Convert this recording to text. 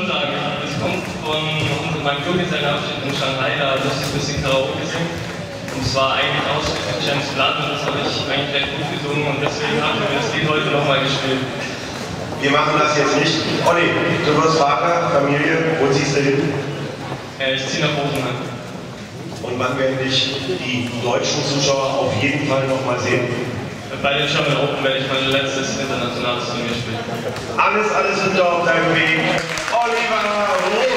Sonntag. Das kommt von meinem Junggesellenabschied in Shanghai, da musste ich ein bisschen Karaoke singen. Und es war eigentlich ausschließlich ein Blatt und das habe ich eigentlich recht gut gesungen und deswegen haben wir das Lied heute nochmal gespielt. Wir machen das jetzt nicht. Olli, du wirst Vater, Familie, wo ziehst du hin? Ich ziehe nach Rosenheim. Und wann werden dich die deutschen Zuschauer auf jeden Fall nochmal sehen? Bei den German Open werde ich mein letztes internationales Turnier spielen. Alles, alles unter auf deinem Weg. Oliver Roth.